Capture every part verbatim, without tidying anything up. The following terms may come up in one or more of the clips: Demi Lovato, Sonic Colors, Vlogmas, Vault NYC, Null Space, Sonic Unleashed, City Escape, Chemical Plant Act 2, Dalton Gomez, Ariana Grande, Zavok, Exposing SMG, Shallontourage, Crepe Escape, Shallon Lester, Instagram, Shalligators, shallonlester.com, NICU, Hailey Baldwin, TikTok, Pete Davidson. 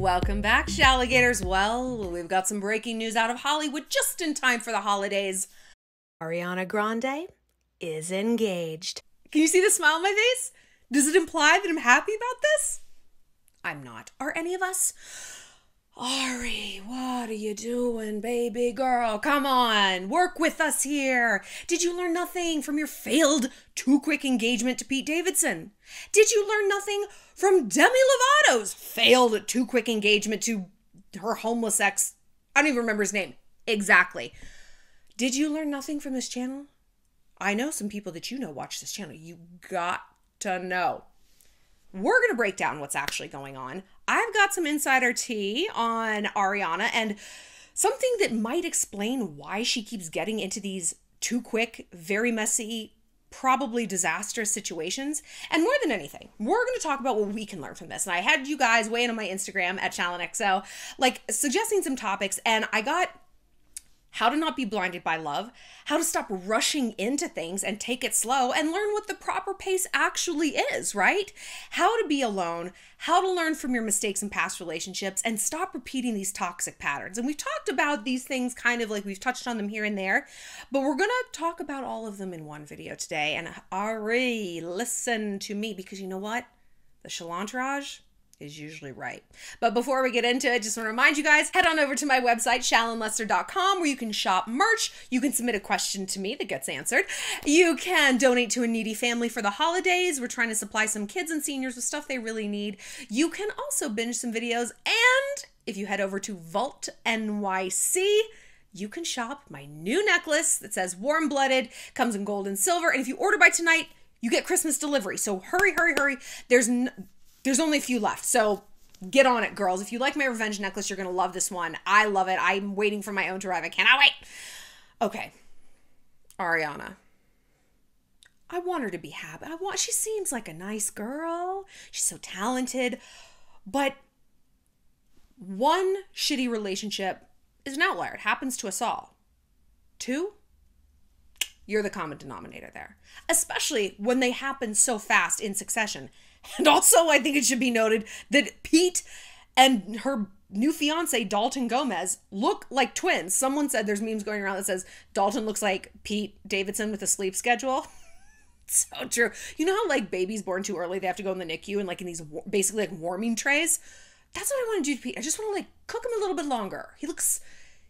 Welcome back, Shalligators. Well, we've got some breaking news out of Hollywood just in time for the holidays. Ariana Grande is engaged. Can you see the smile on my face? Does it imply that I'm happy about this? I'm not. Are any of us? Ari, what are you doing, baby girl? Come on, work with us here. Did you learn nothing from your failed too quick engagement to Pete Davidson? Did you learn nothing from Demi Lovato's failed too quick engagement to her homeless ex? I don't even remember his name. Exactly. Did you learn nothing from this channel? I know some people that you know watch this channel. You got to know. We're going to break down what's actually going on. I've got some insider tea on Ariana and something that might explain why she keeps getting into these too quick, very messy, probably disastrous situations. And more than anything, we're going to talk about what we can learn from this. And I had you guys weigh in on my Instagram at shallonxo, like suggesting some topics. And I got how to not be blinded by love, how to stop rushing into things and take it slow and learn what the proper pace actually is, right? How to be alone, how to learn from your mistakes in past relationships and stop repeating these toxic patterns. And we've talked about these things kind of like we've touched on them here and there, but we're gonna talk about all of them in one video today. And Ari, listen to me, because you know what? The Shallontourage is usually right. But before we get into it, just want to remind you guys, head on over to my website, shallon lester dot com, where you can shop merch, you can submit a question to me that gets answered, you can donate to a needy family for the holidays, we're trying to supply some kids and seniors with stuff they really need, you can also binge some videos, and if you head over to Vault N Y C, you can shop my new necklace that says warm-blooded, comes in gold and silver, and if you order by tonight, you get Christmas delivery, so hurry, hurry, hurry, there's no There's only a few left, so get on it, girls. If you like my revenge necklace, you're going to love this one. I love it. I'm waiting for my own to arrive. I cannot wait. Okay, Ariana. I want her to be happy. I want. She seems like a nice girl. She's so talented. But one shitty relationship is an outlier. It happens to us all. Two, you're the common denominator there, especially when they happen so fast in succession. And also, I think it should be noted that Pete and her new fiance, Dalton Gomez, look like twins. Someone said there's memes going around that says Dalton looks like Pete Davidson with a sleep schedule. So true. You know how like babies born too early, they have to go in the N I C U and like in these basically like warming trays? That's what I want to do to Pete. I just want to like cook him a little bit longer. He looks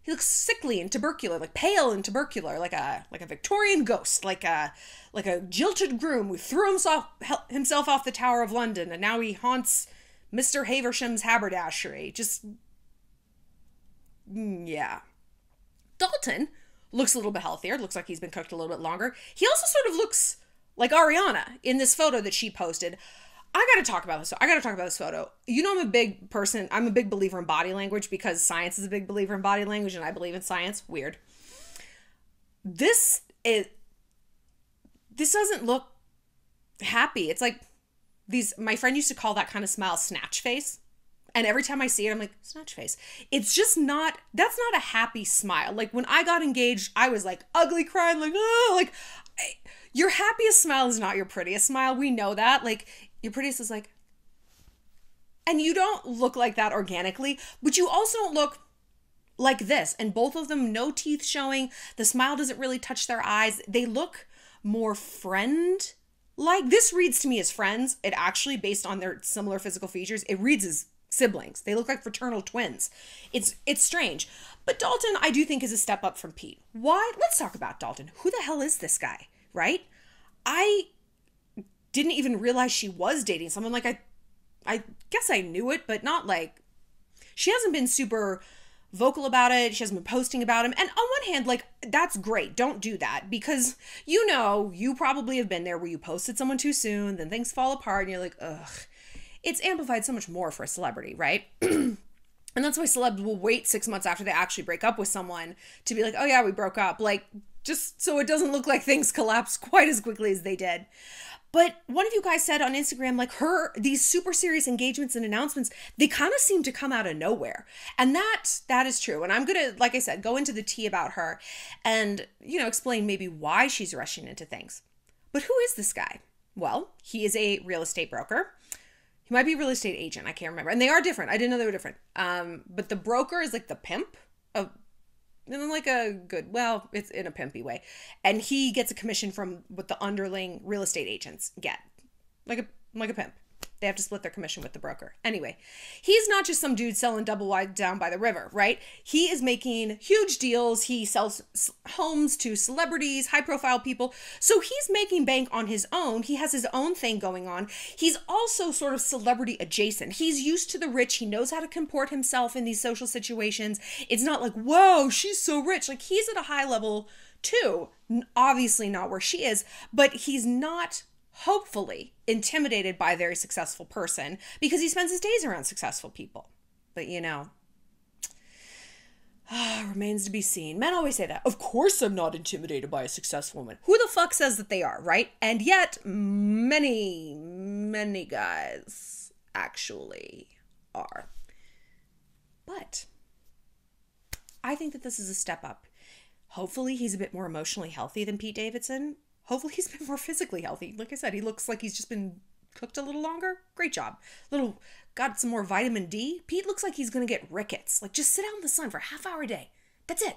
he looks sickly and tubercular, like pale and tubercular, like a like a Victorian ghost, like a like a jilted groom who threw himself himself off the Tower of London, and now he haunts Mister Haversham's haberdashery. Just yeah. Dalton looks a little bit healthier. Looks like he's been cooked a little bit longer. He also sort of looks like Ariana in this photo that she posted. I gotta talk about this. I gotta talk about this photo. You know, I'm a big person. I'm a big believer in body language because science is a big believer in body language, and I believe in science. Weird. This is. This doesn't look happy. It's like these. My friend used to call that kind of smile "snatch face," and every time I see it, I'm like "snatch face." It's just not. That's not a happy smile. Like when I got engaged, I was like ugly crying, like oh, like I, your happiest smile is not your prettiest smile. We know that. Like. Your prettiest is like, and you don't look like that organically, but you also don't look like this. And both of them, no teeth showing. The smile doesn't really touch their eyes. They look more friend-like. This reads to me as friends. It actually, based on their similar physical features, it reads as siblings. They look like fraternal twins. It's it's strange. But Dalton, I do think, is a step up from Pete. Why? Let's talk about Dalton. Who the hell is this guy, right? I... didn't even realize she was dating someone. Like, I I guess I knew it, but not like... She hasn't been super vocal about it. She hasn't been posting about him. And on one hand, like, that's great. Don't do that. Because, you know, you probably have been there where you posted someone too soon, then things fall apart, and you're like, ugh. It's amplified so much more for a celebrity, right? And that's why celebs will wait six months after they actually break up with someone to be like, oh, yeah, we broke up. Like, just so it doesn't look like things collapse quite as quickly as they did. But one of you guys said on Instagram, like her, these super serious engagements and announcements, they kind of seem to come out of nowhere. And that, that is true. And I'm going to, like I said, go into the tea about her and, you know, explain maybe why she's rushing into things. But who is this guy? Well, he is a real estate broker. He might be a real estate agent. I can't remember. And they are different. I didn't know they were different. Um, but the broker is like the pimp of, in like a good, well, it's in a pimpy way. And he gets a commission from what the underling real estate agents get. Like a, like a pimp. They have to split their commission with the broker. Anyway, he's not just some dude selling double wide down by the river, right? He is making huge deals. He sells homes to celebrities, high profile people. So he's making bank on his own. He has his own thing going on. He's also sort of celebrity adjacent. He's used to the rich. He knows how to comport himself in these social situations. It's not like, whoa, she's so rich. Like, he's at a high level too. Obviously not where she is, but he's not hopefully intimidated by a very successful person because he spends his days around successful people. But, you know, oh, remains to be seen. Men always say that. Of course I'm not intimidated by a successful woman. Who the fuck says that they are, right? And yet many, many guys actually are. But I think that this is a step up. Hopefully he's a bit more emotionally healthy than Pete Davidson. Hopefully he's been more physically healthy. Like I said, he looks like he's just been cooked a little longer. Great job. Little, got some more vitamin D. Pete looks like he's going to get rickets. Like, just sit out in the sun for a half hour a day. That's it.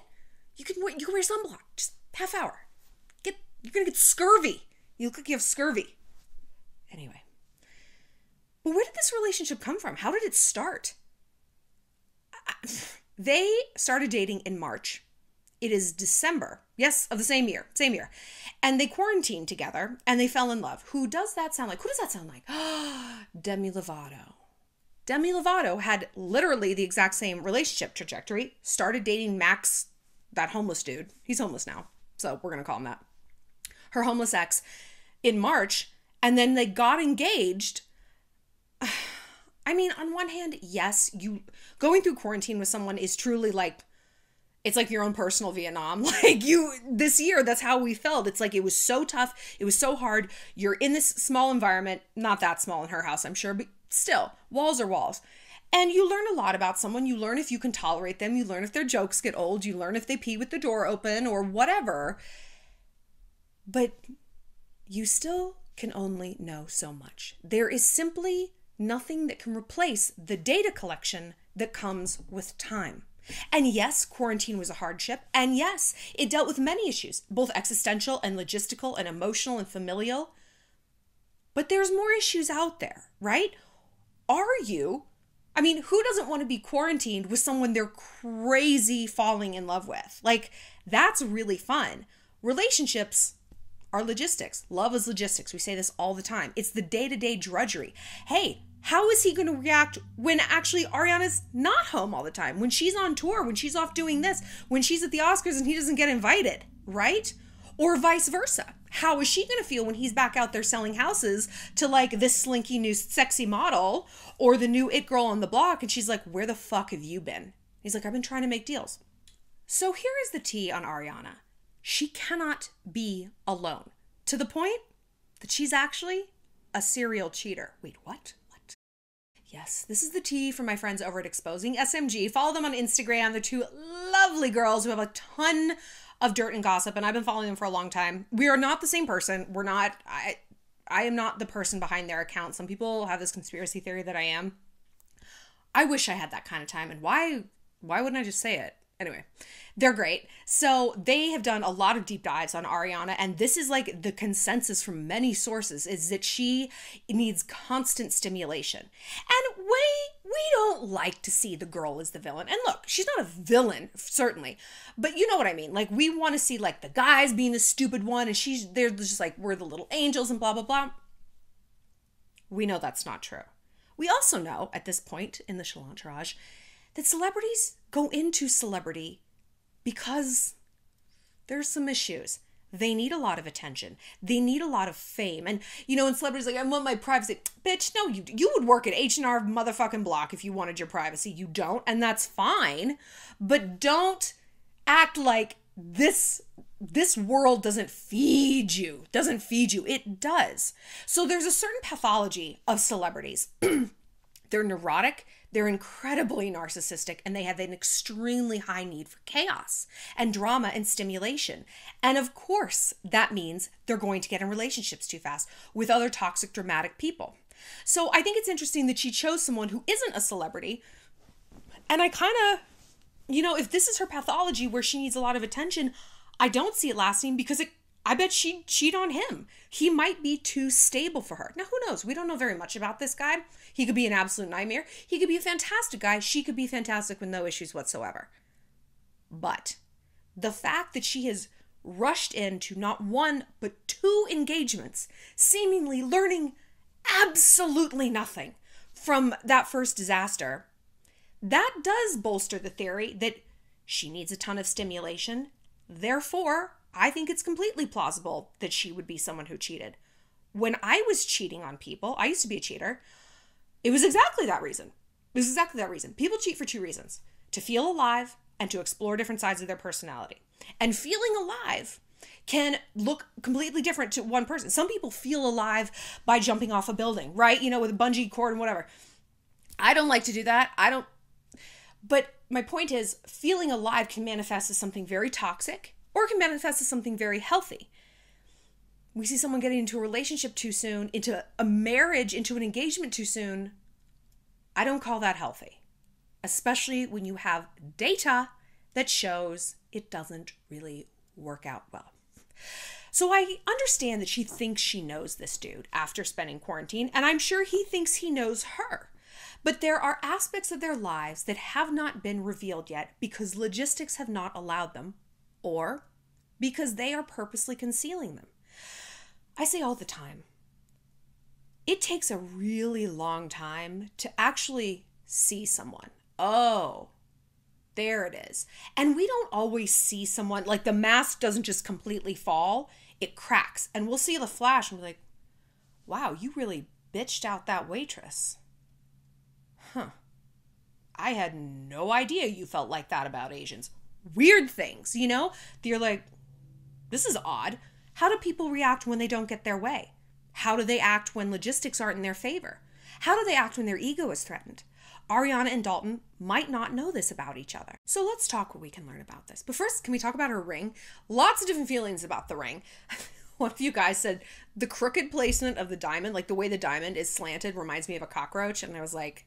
You can, you can wear sunblock. Just half hour. Get, you're going to get scurvy. You look like you have scurvy. Anyway. But where did this relationship come from? How did it start? I, they started dating in March. It is December, yes, of the same year, same year. And they quarantined together and they fell in love. Who does that sound like? Who does that sound like? Demi Lovato. Demi Lovato had literally the exact same relationship trajectory, started dating Max, that homeless dude. He's homeless now, so we're going to call him that. Her homeless ex in March, and then they got engaged. I mean, on one hand, yes, you going through quarantine with someone is truly like, it's like your own personal Vietnam. Like you, this year, that's how we felt. It's like, it was so tough. It was so hard. You're in this small environment, not that small in her house, I'm sure, but still, walls are walls. And you learn a lot about someone. You learn if you can tolerate them. You learn if their jokes get old. You learn if they pee with the door open or whatever. But you still can only know so much. There is simply nothing that can replace the data collection that comes with time. And yes, quarantine was a hardship. And yes, it dealt with many issues, both existential and logistical and emotional and familial. But there's more issues out there, right? Are you, I mean, who doesn't want to be quarantined with someone they're crazy falling in love with? Like, that's really fun. Relationships are logistics. Love is logistics. We say this all the time. It's the day-to-day drudgery. Hey, how is he going to react when actually Ariana's not home all the time, when she's on tour, when she's off doing this, when she's at the Oscars and he doesn't get invited, right? Or vice versa. How is she going to feel when he's back out there selling houses to like this slinky new sexy model or the new it girl on the block? And she's like, where the fuck have you been? He's like, I've been trying to make deals. So here is the tea on Ariana. She cannot be alone, to the point that she's actually a serial cheater. Wait, what? Yes, this is the tea from my friends over at Exposing S M G. Follow them on Instagram. They're two lovely girls who have a ton of dirt and gossip, and I've been following them for a long time. We are not the same person. We're not, I, I am not the person behind their account. Some people have this conspiracy theory that I am. I wish I had that kind of time, and why, why wouldn't I just say it? Anyway, they're great. So they have done a lot of deep dives on Ariana, and this is like the consensus from many sources is that she needs constant stimulation. And we, we don't like to see the girl as the villain. And look, she's not a villain, certainly, but you know what I mean? Like, we want to see like the guys being the stupid one, and she's, they're just like, we're the little angels and blah, blah, blah. We know that's not true. We also know at this point in the Shallontourage that celebrities go into celebrity because there's some issues. They need a lot of attention. They need a lot of fame. And, you know, and celebrities like, I want my privacy. Bitch, no, you, you would work at H and R motherfucking Block if you wanted your privacy. You don't, and that's fine. But don't act like this this world doesn't feed you. Doesn't feed you. It does. So there's a certain pathology of celebrities. They're neurotic, they're incredibly narcissistic, and they have an extremely high need for chaos and drama and stimulation. And of course, that means they're going to get in relationships too fast with other toxic, dramatic people. So I think it's interesting that she chose someone who isn't a celebrity. And I kind of, you know, if this is her pathology where she needs a lot of attention, I don't see it lasting, because it, I bet she'd cheat on him. He might be too stable for her. Now, who knows? We don't know very much about this guy. He could be an absolute nightmare. He could be a fantastic guy. She could be fantastic with no issues whatsoever. But the fact that she has rushed into not one, but two engagements, seemingly learning absolutely nothing from that first disaster, that does bolster the theory that she needs a ton of stimulation. Therefore, I think it's completely plausible that she would be someone who cheated. When I was cheating on people, I used to be a cheater, it was exactly that reason. It was exactly that reason. People cheat for two reasons: to feel alive and to explore different sides of their personality. And feeling alive can look completely different to one person. Some people feel alive by jumping off a building, right? You know, with a bungee cord and whatever. I don't like to do that. I don't. But my point is, feeling alive can manifest as something very toxic, or it can manifest as something very healthy. We see someone getting into a relationship too soon, into a marriage, into an engagement too soon. I don't call that healthy, especially when you have data that shows it doesn't really work out well. So I understand that she thinks she knows this dude after spending quarantine, and I'm sure he thinks he knows her. But there are aspects of their lives that have not been revealed yet because logistics have not allowed them, or because they are purposely concealing them. I say all the time, it takes a really long time to actually see someone. Oh, there it is. And we don't always see someone, like the mask doesn't just completely fall, it cracks. And we'll see the flash and be like, wow, you really bitched out that waitress. Huh. I had no idea you felt like that about Asians. Weird things, you know? You're like, this is odd. How do people react when they don't get their way? How do they act when logistics aren't in their favor? How do they act when their ego is threatened? Ariana and Dalton might not know this about each other. So let's talk what we can learn about this. But first, can we talk about her ring? Lots of different feelings about the ring. One of you guys said the crooked placement of the diamond, like the way the diamond is slanted, reminds me of a cockroach. And I was like,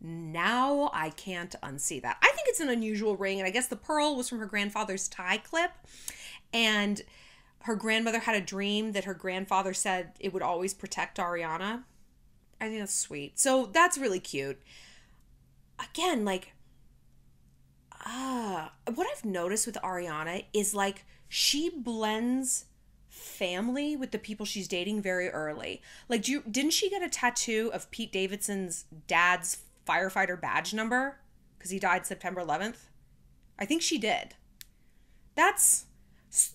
now I can't unsee that. I think it's an unusual ring, and I guess the pearl was from her grandfather's tie clip, and her grandmother had a dream that her grandfather said it would always protect Ariana. I think that's sweet. So that's really cute. Again, like, ah, uh, what I've noticed with Ariana is, like, she blends family with the people she's dating very early. Like, do you, didn't she get a tattoo of Pete Davidson's dad's firefighter badge number because he died September eleventh? I think she did. That's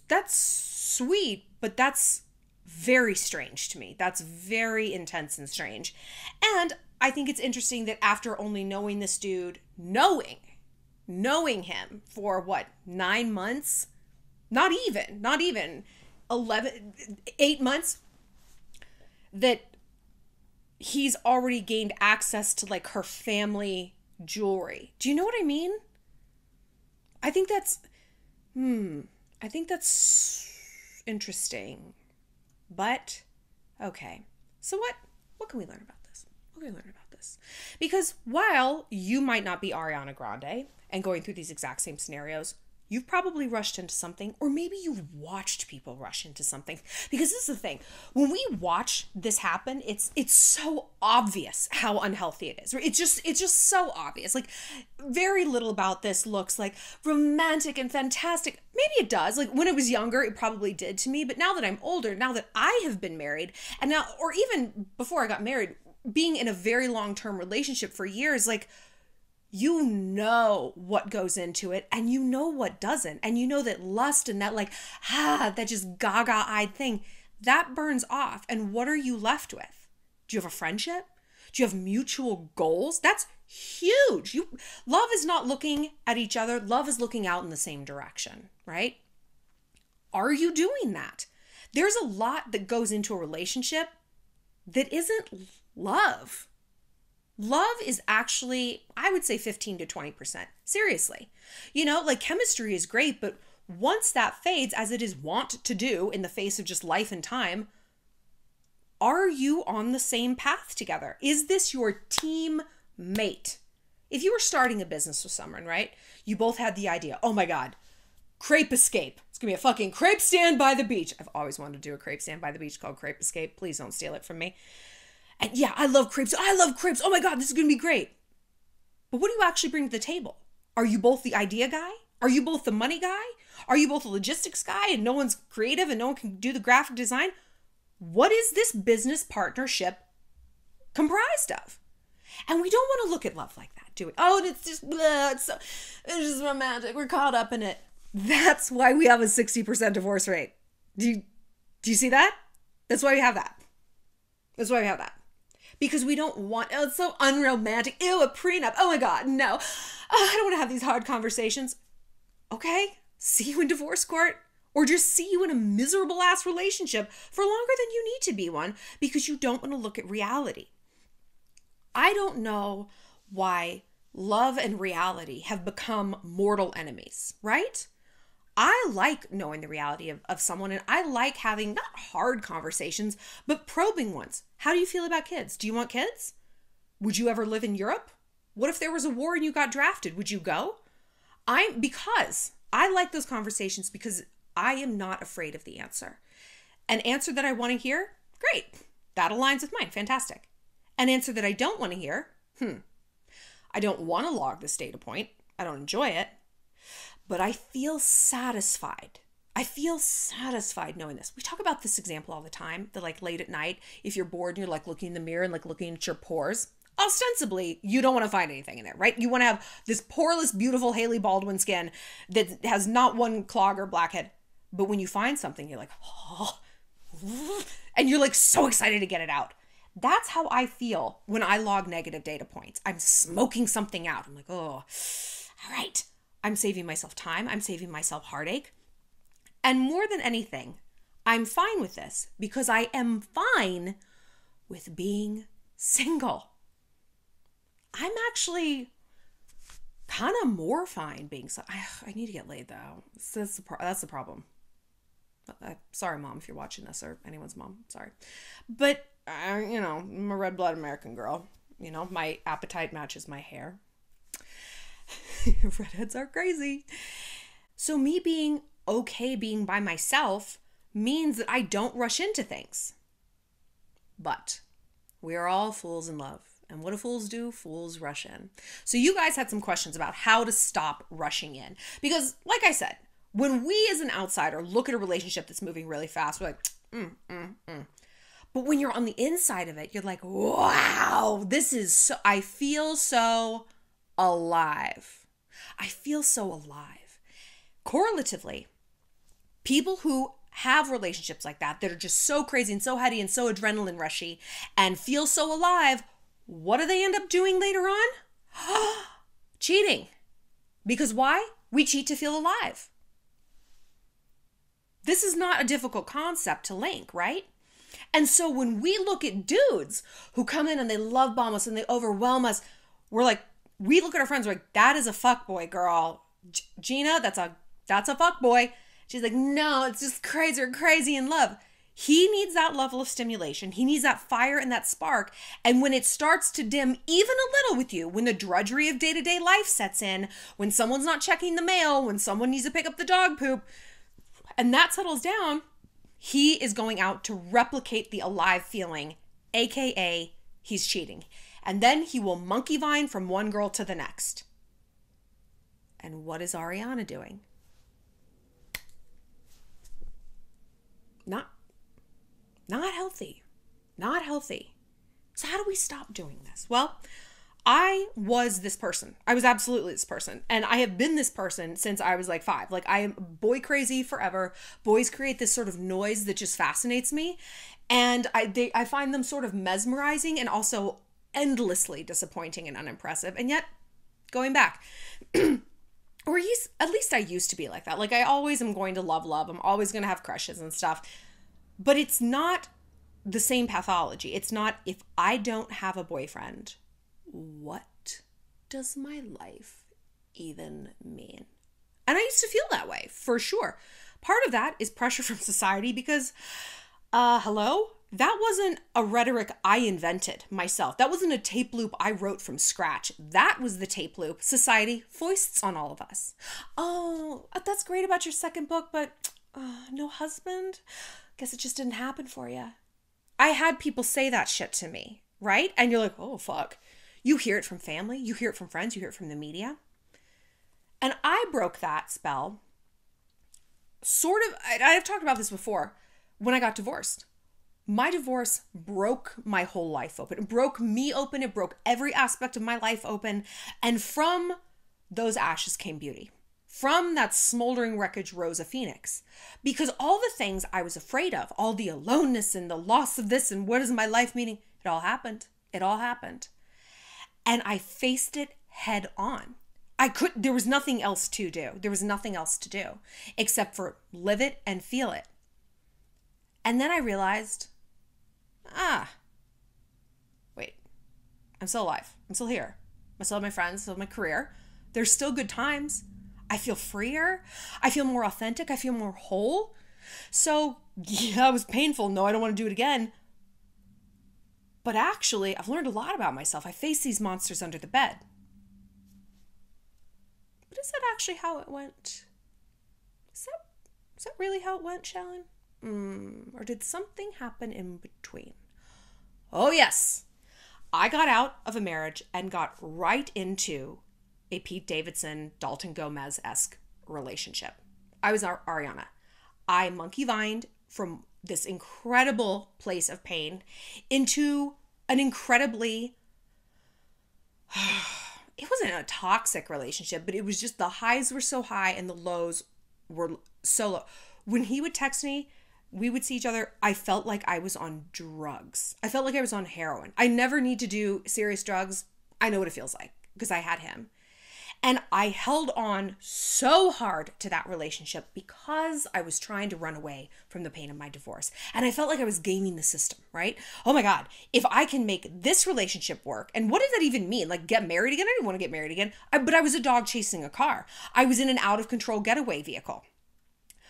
that's sweet, but that's very strange to me. That's very intense and strange. And I think it's interesting that after only knowing this dude, knowing, knowing him for what, nine months? Not even, not even eleven, eight months, that he's already gained access to, like, her family jewelry. Do you know what I mean? I think that's, hmm, I think that's interesting. But, okay. So what, what can we learn about this? What can we learn about this? Because while you might not be Ariana Grande and going through these exact same scenarios, you've probably rushed into something, or maybe you've watched people rush into something. Because this is the thing, when we watch this happen, it's it's so obvious how unhealthy it is. It's just, it's just so obvious. Like, very little about this looks like romantic and fantastic. Maybe it does. Like, when I was younger, it probably did to me. But now that I'm older, now that I have been married, and now, or even before I got married, being in a very long-term relationship for years, like, you know what goes into it, and you know what doesn't, and you know that lust and that, like, ah, that just gaga-eyed thing, that burns off. And what are you left with? Do you have a friendship? Do you have mutual goals? That's huge. You, love is not looking at each other. Love is looking out in the same direction, right? Are you doing that? There's a lot that goes into a relationship that isn't love. Love is actually, I would say, fifteen to twenty percent. Seriously. You know, like, chemistry is great, but once that fades, as it is wont to do in the face of just life and time, Are you on the same path together? Is this your team mate? If you were starting a business with someone, right? You both had the idea, oh my God, Crepe Escape. It's gonna be a fucking crepe stand by the beach. I've always wanted to do a crepe stand by the beach called Crepe Escape. Please don't steal it from me. And yeah, I love crepes. I love crepes. Oh my God, this is gonna be great. But what do you actually bring to the table? Are you both the idea guy? Are you both the money guy? Are you both the logistics guy and no one's creative and no one can do the graphic design? What is this business partnership comprised of? And we don't want to look at love like that, do we? Oh, it's just, blah, it's, so, it's just romantic. We're caught up in it. That's why we have a sixty percent divorce rate. Do you, do you see that? That's why we have that. That's why we have that. Because we don't want, oh, it's so unromantic. Ew, a prenup. Oh my God, no. Oh, I don't want to have these hard conversations. Okay, see you in divorce court, or just see you in a miserable ass relationship for longer than you need to be one because you don't want to look at reality. I don't know why love and reality have become mortal enemies, right? I like knowing the reality of, of someone, and I like having not hard conversations, but probing ones. How do you feel about kids? Do you want kids? Would you ever live in Europe? What if there was a war and you got drafted? Would you go? I'm because I like those conversations because I am not afraid of the answer. An answer that I want to hear, great. That aligns with mine, fantastic. An answer that I don't want to hear, hmm. I don't want to log this data point. I don't enjoy it, but I feel satisfied. I feel satisfied knowing this. We talk about this example all the time, the like late at night, if you're bored and you're like looking in the mirror and like looking at your pores. Ostensibly, you don't want to find anything in there, right? You want to have this poreless, beautiful Hailey Baldwin skin that has not one clog or blackhead. But when you find something, you're like, oh, and you're like so excited to get it out. That's how I feel when I log negative data points. I'm smoking something out. I'm like, oh, all right. I'm saving myself time. I'm saving myself heartache. And more than anything, I'm fine with this because I am fine with being single. I'm actually kind of more fine being so. I, I need to get laid though. So that's the pro that's the problem. Uh, sorry, mom, if you're watching this, or anyone's mom. Sorry, but uh, you know, I'm a red blood American girl. You know, my appetite matches my hair. Redheads are crazy. So me being okay being by myself means that I don't rush into things. But we are all fools in love. And what do fools do? Fools rush in. So you guys had some questions about how to stop rushing in. Because like I said, when we as an outsider look at a relationship that's moving really fast, we're like, mm, mm, mm. But when you're on the inside of it, you're like, wow, this is so, I feel so alive. I feel so alive. Correlatively, people who have relationships like that, that are just so crazy and so heady and so adrenaline rushy and feel so alive, what do they end up doing later on? Cheating. Because why? We cheat to feel alive. This is not a difficult concept to link, right? And so when we look at dudes who come in and they love bomb us and they overwhelm us, we're like, we look at our friends, we're like, that is a fuckboy, girl. G- Gina, that's a, that's a fuckboy. She's like, no, it's just crazy, we're crazy in love. He needs that level of stimulation. He needs that fire and that spark. And when it starts to dim even a little with you, when the drudgery of day-to-day life sets in, when someone's not checking the mail, when someone needs to pick up the dog poop, and that settles down, he is going out to replicate the alive feeling, A K A he's cheating. And then he will monkey vine from one girl to the next. And what is Ariana doing? Not Not healthy, not healthy. So how do we stop doing this? Well, I was this person. I was absolutely this person. And I have been this person since I was like five. Like I am boy crazy forever. Boys create this sort of noise that just fascinates me. And I, they, I find them sort of mesmerizing and also endlessly disappointing and unimpressive. And yet going back, or he's, at least I used to be like that. Like I always am going to love love. I'm always going to have crushes and stuff. But it's not the same pathology. It's not, if I don't have a boyfriend, what does my life even mean? And I used to feel that way, for sure. Part of that is pressure from society because, uh, hello, that wasn't a rhetoric I invented myself. That wasn't a tape loop I wrote from scratch. That was the tape loop society foists on all of us. Oh, that's great about your second book, but uh, no husband? Guess it just didn't happen for you. I had people say that shit to me, right? And you're like, oh, fuck. You hear it from family. You hear it from friends. You hear it from the media. And I broke that spell. Sort of, I, I've talked about this before, when I got divorced. My divorce broke my whole life open. It broke me open. It broke every aspect of my life open. And from those ashes came beauty. From that smoldering wreckage rose a phoenix. Because all the things I was afraid of, all the aloneness and the loss of this and what is my life meaning, it all happened. It all happened. And I faced it head on. I could, there was nothing else to do. There was nothing else to do except for live it and feel it. And then I realized, ah, wait, I'm still alive. I'm still here. I still have my friends, still have my career. There's still good times. I feel freer. I feel more authentic. I feel more whole. So yeah, it was painful. No, I don't want to do it again. But actually, I've learned a lot about myself. I face these monsters under the bed. But is that actually how it went? Is that, is that really how it went, Shallon? Mm, or did something happen in between? Oh, yes. I got out of a marriage and got right into a Pete Davidson, Dalton Gomez-esque relationship. I was our Ariana. I monkey vined from this incredible place of pain into an incredibly, it wasn't a toxic relationship, but it was just the highs were so high and the lows were so low. When he would text me, we would see each other. I felt like I was on drugs. I felt like I was on heroin. I never need to do serious drugs. I know what it feels like because I had him. And I held on so hard to that relationship because I was trying to run away from the pain of my divorce. And I felt like I was gaming the system, right? Oh my God, if I can make this relationship work, and what does that even mean? Like get married again? I didn't want to get married again, I, but I was a dog chasing a car. I was in an out of control getaway vehicle.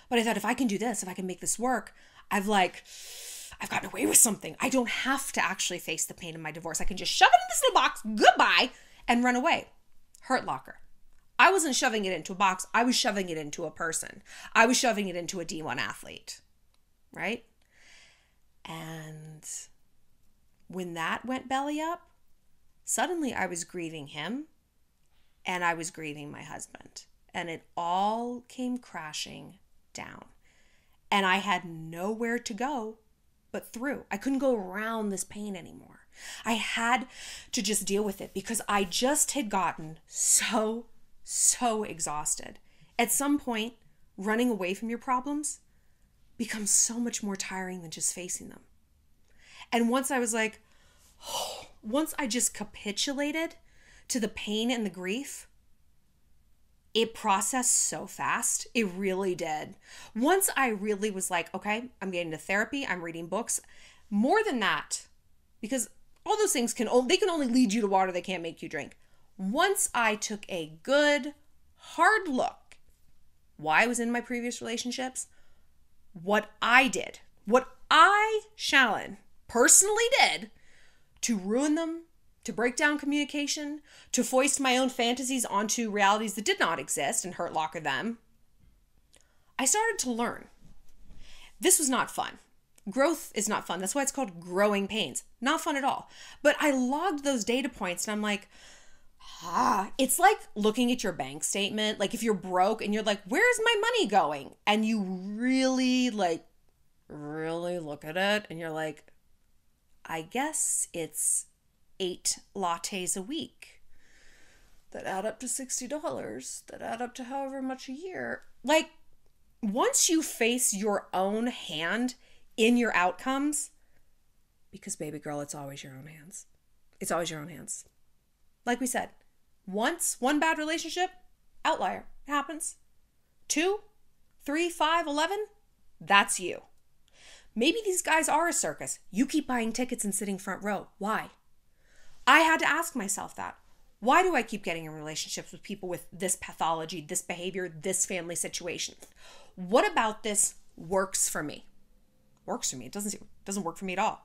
But I thought if I can do this, if I can make this work, I've like, I've gotten away with something. I don't have to actually face the pain of my divorce. I can just shove it in this little box, goodbye, and run away. Hurt Locker. I wasn't shoving it into a box. I was shoving it into a person. I was shoving it into a D one athlete, right? And when that went belly up, suddenly I was grieving him and I was grieving my husband. And it all came crashing down. And I had nowhere to go but through. I couldn't go around this pain anymore. I had to just deal with it because I just had gotten so, so exhausted. At some point, running away from your problems becomes so much more tiring than just facing them. And once I was like, oh, once I just capitulated to the pain and the grief, it processed so fast. It really did. Once I really was like, okay, I'm getting to therapy. I'm reading books. More than that, because all those things can, they can only lead you to water. They can't make you drink. Once I took a good hard look why I was in my previous relationships, what I did, what I, Shallon, personally did to ruin them, to break down communication, to foist my own fantasies onto realities that did not exist and hurt locker them, I started to learn. This was not fun. Growth is not fun. That's why it's called growing pains. Not fun at all. But I logged those data points and I'm like, ah, it's like looking at your bank statement. Like if you're broke and you're like, where's my money going? And you really like, really look at it. And you're like, I guess it's eight lattes a week that add up to sixty dollars, that add up to however much a year. Like once you face your own hand in your outcomes, because baby girl, it's always your own hands. It's always your own hands. Like we said, once, one bad relationship, outlier, it happens. Two, three, five, eleven, that's you. Maybe these guys are a circus. You keep buying tickets and sitting front row. Why? I had to ask myself that. Why do I keep getting in relationships with people with this pathology, this behavior, this family situation? What about this works for me? Works for me. It doesn't, Doesn't work for me at all.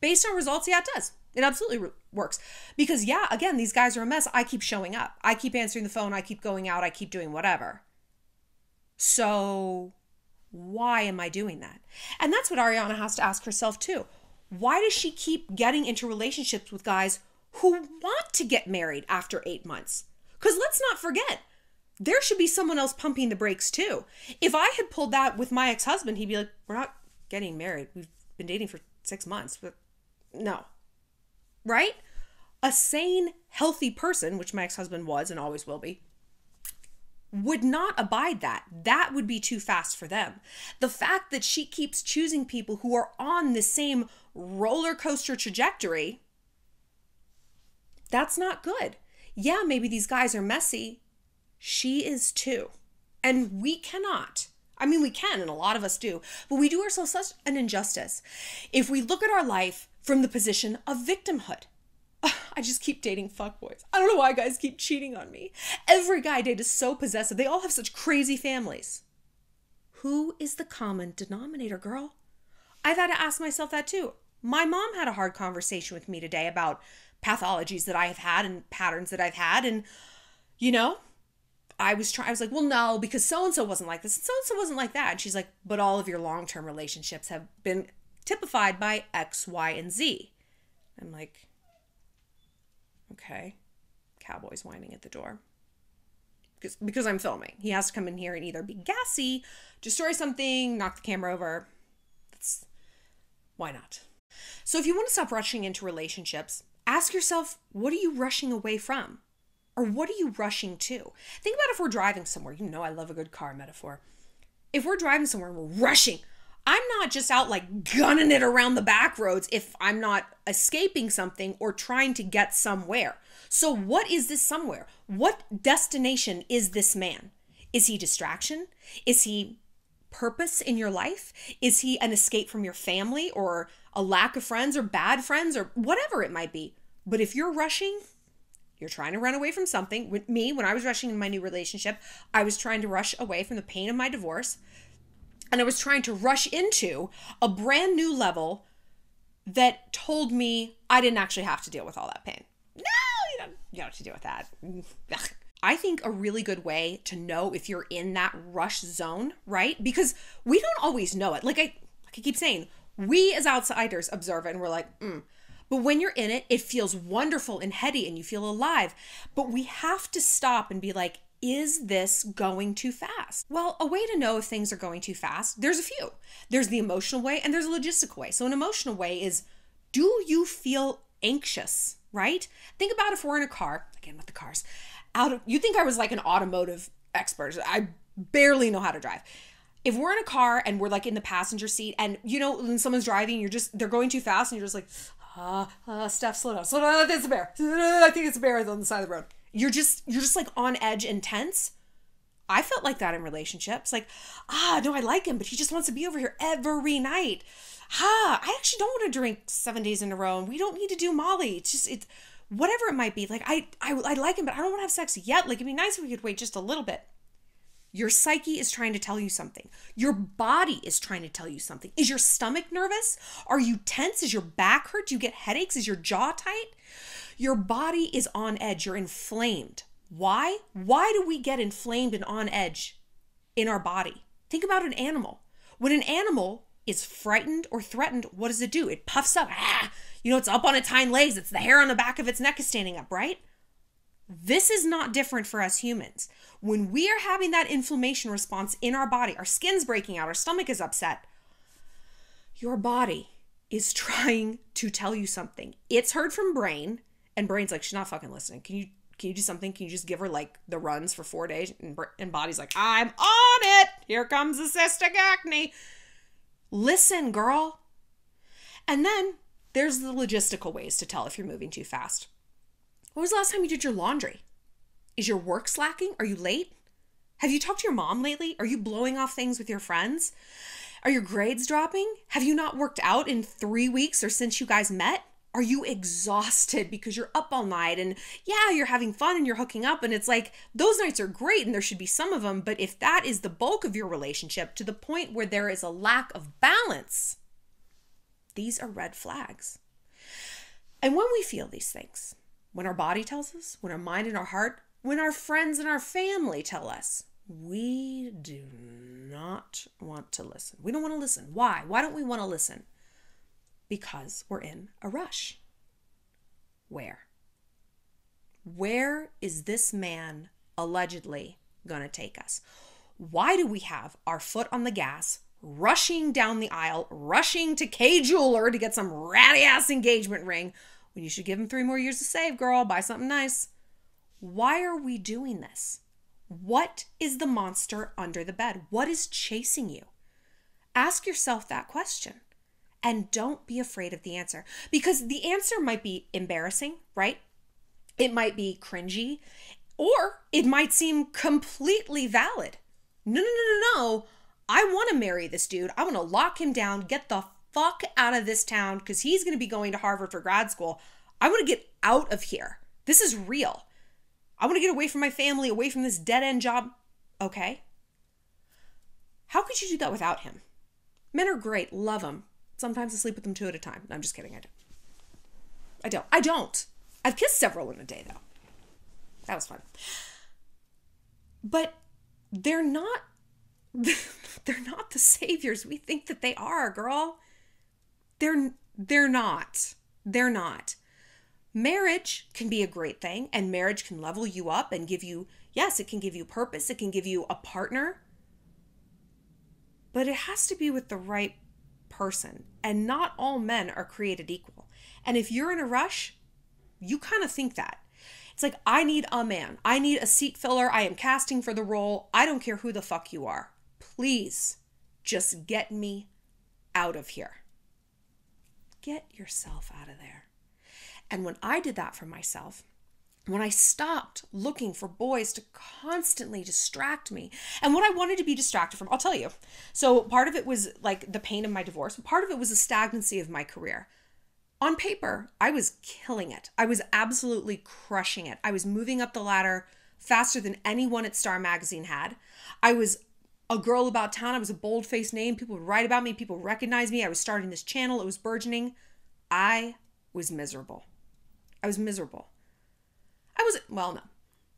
Based on results, yeah, it does. It absolutely works. Because yeah, again, these guys are a mess. I keep showing up. I keep answering the phone. I keep going out. I keep doing whatever. So why am I doing that? And that's what Ariana has to ask herself too. Why does she keep getting into relationships with guys who want to get married after eight months? Because let's not forget, there should be someone else pumping the brakes too. If I had pulled that with my ex-husband, he'd be like, we're not getting married. We've been dating for six months. But no. Right? A sane, healthy person, which my ex-husband was and always will be, would not abide that. That would be too fast for them. The fact that she keeps choosing people who are on the same roller coaster trajectory, that's not good. Yeah, maybe these guys are messy. She is too. And we cannot. I mean, we can, and a lot of us do, but we do ourselves such an injustice if we look at our life from the position of victimhood. I just keep dating fuckboys. I don't know why guys keep cheating on me. Every guy I date is so possessive. They all have such crazy families. Who is the common denominator, girl? I've had to ask myself that too. My mom had a hard conversation with me today about pathologies that I have had and patterns that I've had. And, you know, I was trying, I was like, well, no, because so-and-so wasn't like this. And so-and-so wasn't like that. And she's like, but all of your long-term relationships have been typified by X, Y, and Z. I'm like, okay, cowboy's whining at the door. Because, because I'm filming. He has to come in here and either be gassy, destroy something, knock the camera over. That's, why not? So if you want to stop rushing into relationships, ask yourself, what are you rushing away from? Or what are you rushing to? Think about if we're driving somewhere. You know I love a good car metaphor. If we're driving somewhere and we're rushing, I'm not just out like gunning it around the back roads if I'm not escaping something or trying to get somewhere. So what is this somewhere? What destination is this man? Is he distraction? Is he purpose in your life? Is he an escape from your family or a lack of friends or bad friends or whatever it might be? But if you're rushing, you're trying to run away from something. With me, when I was rushing in my new relationship, I was trying to rush away from the pain of my divorce. And I was trying to rush into a brand new level that told me I didn't actually have to deal with all that pain. No, you don't, you don't have to deal with that. I think a really good way to know if you're in that rush zone, right? Because we don't always know it. Like I, like I keep saying, we as outsiders observe it and we're like, mm. But when you're in it, it feels wonderful and heady and you feel alive. But we have to stop and be like, is this going too fast? Well, a way to know if things are going too fast, there's a few. There's the emotional way and there's a logistical way. So an emotional way is, do you feel anxious, right? Think about if we're in a car, again with the cars, out of, you think I was like an automotive expert. I barely know how to drive. If we're in a car and we're like in the passenger seat and you know, when someone's driving, you're just, they're going too fast and you're just like, uh, uh, Steph, slow down, slow down, that's a bear. I think it's a bear on the side of the road. You're just, you're just like on edge and tense. I felt like that in relationships. Like, ah, no, I like him, but he just wants to be over here every night. Ah, I actually don't want to drink seven days in a row. And we don't need to do Molly. It's just, it's whatever it might be. Like I, I, I like him, but I don't want to have sex yet. Like it'd be nice if we could wait just a little bit. Your psyche is trying to tell you something. Your body is trying to tell you something. Is your stomach nervous? Are you tense? Is your back hurt? Do you get headaches? Is your jaw tight? Your body is on edge. You're inflamed. Why? Why do we get inflamed and on edge in our body? Think about an animal. When an animal is frightened or threatened, what does it do? It puffs up. Ah, you know, it's up on its hind legs. It's the hair on the back of its neck is standing up, right? This is not different for us humans. When we are having that inflammation response in our body, our skin's breaking out, our stomach is upset. Your body is trying to tell you something. It's heard from brain, and brain's like, she's not fucking listening. Can you can you do something? Can you just give her like the runs for four days? And, and body's like, I'm on it. Here comes the cystic acne. Listen, girl. And then there's the logistical ways to tell if you're moving too fast. When was the last time you did your laundry? Is your work slacking? Are you late? Have you talked to your mom lately? Are you blowing off things with your friends? Are your grades dropping? Have you not worked out in three weeks or since you guys met? Are you exhausted because you're up all night and yeah, you're having fun and you're hooking up and it's like, those nights are great and there should be some of them, but if that is the bulk of your relationship to the point where there is a lack of balance, These are red flags. And when we feel these things, when our body tells us, when our mind and our heart, when our friends and our family tell us, we do not want to listen. We don't want to listen. Why? Why don't we want to listen? Because we're in a rush. Where? Where is this man allegedly going to take us? Why do we have our foot on the gas, rushing down the aisle, rushing to K Jeweler to get some ratty ass engagement ring when you should give him three more years to save, girl, buy something nice? Why are we doing this? What is the monster under the bed? What is chasing you? Ask yourself that question and don't be afraid of the answer, because the answer might be embarrassing, right? It might be cringy, or it might seem completely valid. No, no, no, no, no. I want to marry this dude. I want to lock him down, get the fuck out of this town because he's going to be going to Harvard for grad school. I want to get out of here. This is real. I want to get away from my family, away from this dead-end job. Okay. How could you do that without him? Men are great. Love them. Sometimes I sleep with them two at a time. No, I'm just kidding. I don't. I don't. I don't. I've kissed several in a day, though. That was fun. But they're not, they're not the saviors we think that they are, girl. They're, they're not. They're not. Marriage can be a great thing, and marriage can level you up and give you, yes, it can give you purpose. It can give you a partner, but it has to be with the right person, and not all men are created equal. And if you're in a rush, you kind of think that. It's like, I need a man. I need a seat filler. I am casting for the role. I don't care who the fuck you are. Please just get me out of here. Get yourself out of there. And when I did that for myself, when I stopped looking for boys to constantly distract me and what I wanted to be distracted from, I'll tell you. So part of it was like the pain of my divorce. But part of it was the stagnancy of my career. On paper, I was killing it. I was absolutely crushing it. I was moving up the ladder faster than anyone at Star Magazine had. I was a girl about town. I was a bold-faced name. People would write about me. People recognized me. I was starting this channel. It was burgeoning. I was miserable. I was miserable. I wasn't, well, no.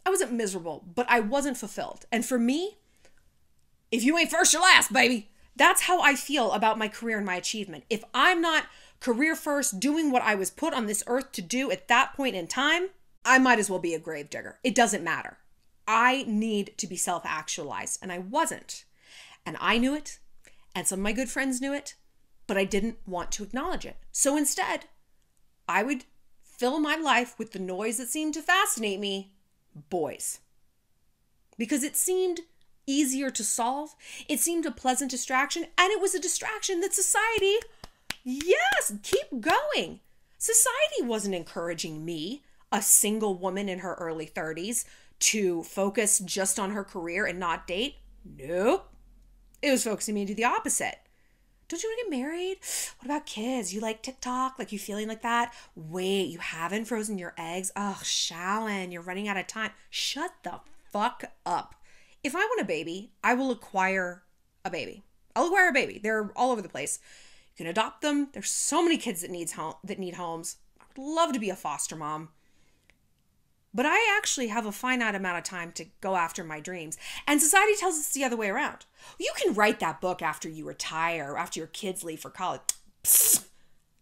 I wasn't miserable, but I wasn't fulfilled. And for me, if you ain't first, you're last, baby. That's how I feel about my career and my achievement. If I'm not career first, doing what I was put on this earth to do at that point in time, I might as well be a gravedigger. It doesn't matter. I need to be self-actualized, and I wasn't. And I knew it, and some of my good friends knew it, but I didn't want to acknowledge it. So instead, I would fill my life with the noise that seemed to fascinate me, boys. Because it seemed easier to solve, it seemed a pleasant distraction, and it was a distraction that society, yes, keep going. Society wasn't encouraging me, a single woman in her early thirties, to focus just on her career and not date. Nope. It was focusing me to the opposite. Don't you want to get married? What about kids? You like TikTok? Like, you feeling like that? Wait, you haven't frozen your eggs? Oh, Shallon, you're running out of time. Shut the fuck up. If I want a baby, I will acquire a baby. I'll acquire a baby. They're all over the place. You can adopt them. There's so many kids that needs home that need homes. I would love to be a foster mom. But I actually have a finite amount of time to go after my dreams. And society tells us the other way around. You can write that book after you retire, after your kids leave for college. Psst.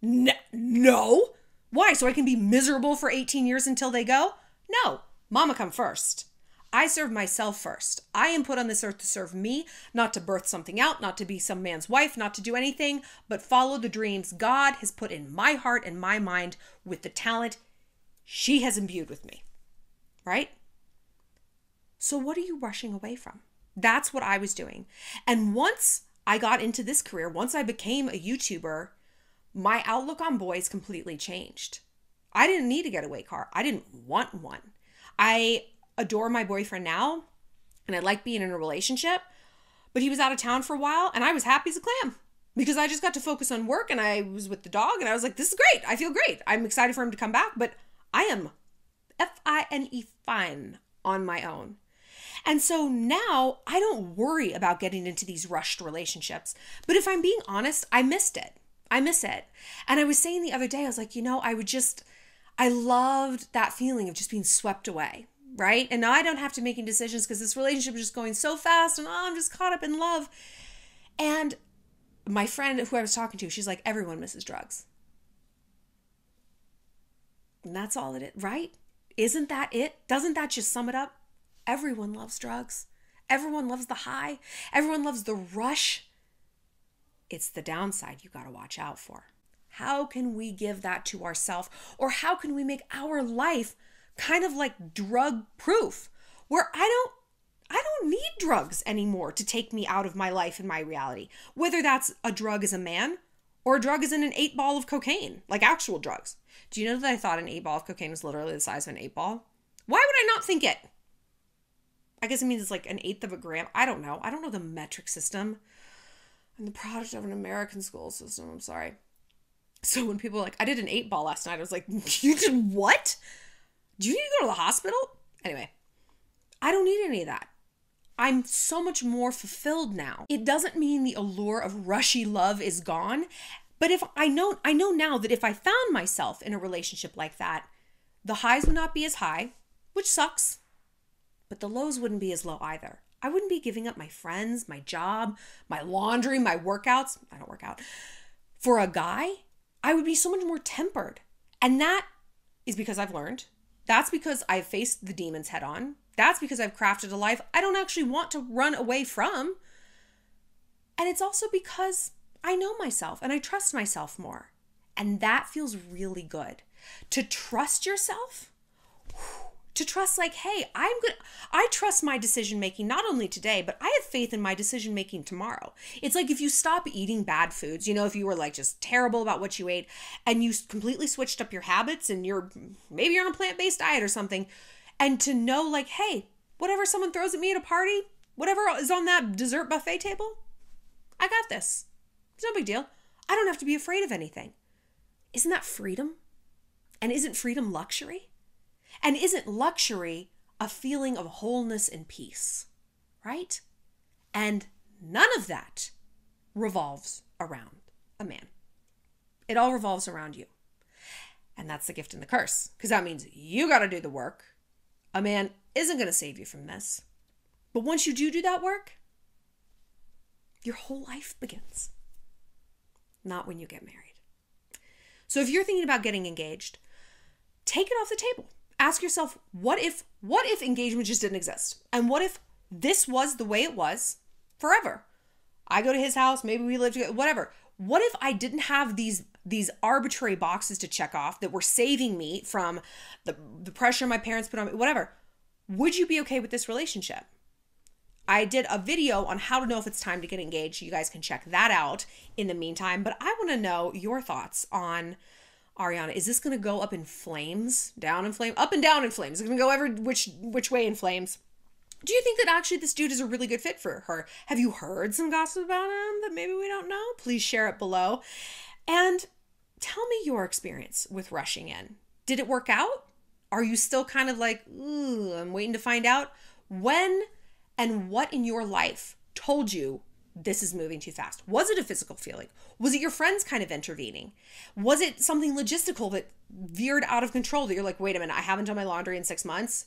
No. Why? So I can be miserable for eighteen years until they go? No. Mama come first. I serve myself first. I am put on this earth to serve me, not to birth something out, not to be some man's wife, not to do anything, but follow the dreams God has put in my heart and my mind with the talent she has imbued with me, right? So what are you rushing away from? That's what I was doing. And once I got into this career, once I became a YouTuber, my outlook on boys completely changed. I didn't need a getaway car. I didn't want one. I adore my boyfriend now, and I like being in a relationship, but he was out of town for a while, and I was happy as a clam because I just got to focus on work, and I was with the dog, and I was like, this is great. I feel great. I'm excited for him to come back, but I am F I N E fine on my own. And so now I don't worry about getting into these rushed relationships, but if I'm being honest, I missed it. I miss it. And I was saying the other day, I was like, you know, I would just, I loved that feeling of just being swept away, right? And now I don't have to make any decisions because this relationship is just going so fast and oh, I'm just caught up in love. And my friend who I was talking to, she's like, everyone misses drugs. And that's all it is, right? Isn't that it? Doesn't that just sum it up? Everyone loves drugs. Everyone loves the high. Everyone loves the rush. It's the downside you got to watch out for. How can we give that to ourselves? Or how can we make our life kind of like drug proof, where I don't, I don't need drugs anymore to take me out of my life and my reality, whether that's a drug as a man or a drug as in an eight ball of cocaine, like actual drugs. Do you know that I thought an eight ball of cocaine was literally the size of an eight ball? Why would I not think it? I guess it means it's like an eighth of a gram. I don't know. I don't know the metric system. I'm the product of an American school system. I'm sorry. So when people are like, I did an eight ball last night, I was like, you did what? Do you need to go to the hospital? Anyway, I don't need any of that. I'm so much more fulfilled now. It doesn't mean the allure of rushy love is gone. But if I know, I know now that if I found myself in a relationship like that, the highs would not be as high, which sucks, but the lows wouldn't be as low either. I wouldn't be giving up my friends, my job, my laundry, my workouts. I don't work out. For a guy, I would be so much more tempered. And that is because I've learned. That's because I've faced the demons head on. That's because I've crafted a life I don't actually want to run away from. And it's also because I know myself and I trust myself more. And that feels really good. To trust yourself, to trust like, hey, I'm good. I trust my decision-making not only today, but I have faith in my decision-making tomorrow. It's like if you stop eating bad foods, you know, if you were like just terrible about what you ate and you completely switched up your habits and you're, maybe you're on a plant-based diet or something. And to know like, hey, whatever someone throws at me at a party, whatever is on that dessert buffet table, I got this. It's no big deal. I don't have to be afraid of anything. Isn't that freedom? And isn't freedom luxury? And isn't luxury a feeling of wholeness and peace, right? And none of that revolves around a man. It all revolves around you. And that's the gift and the curse, because that means you got to do the work. A man isn't going to save you from this. But once you do do that work, your whole life begins. Not when you get married. So if you're thinking about getting engaged, take it off the table. Ask yourself, what if, what if engagement just didn't exist? And what if this was the way it was forever? I go to his house, maybe we live together, whatever. What if I didn't have these, these arbitrary boxes to check off that were saving me from the, the pressure my parents put on me, whatever? Would you be okay with this relationship? I did a video on how to know if it's time to get engaged. You guys can check that out in the meantime. But I want to know your thoughts on Ariana. Is this going to go up in flames, down in flames, up and down in flames? It's going to go every which which way in flames. Do you think that actually this dude is a really good fit for her? Have you heard some gossip about him that maybe we don't know? Please share it below. And tell me your experience with rushing in. Did it work out? Are you still kind of like, ooh, I'm waiting to find out? When and what in your life told you this is moving too fast? Was it a physical feeling? Was it your friends kind of intervening? Was it something logistical that veered out of control that you're like, wait a minute, I haven't done my laundry in six months?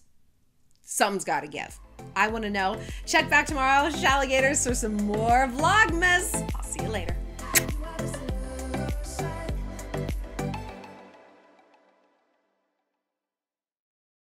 Something's got to give. I want to know. Check back tomorrow, Shalligators, for some more Vlogmas. I'll see you later.